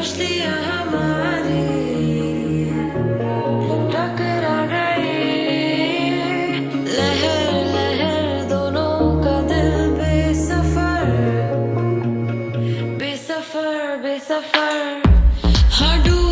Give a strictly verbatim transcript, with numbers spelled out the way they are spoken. Be suffer, be suffer. Hard to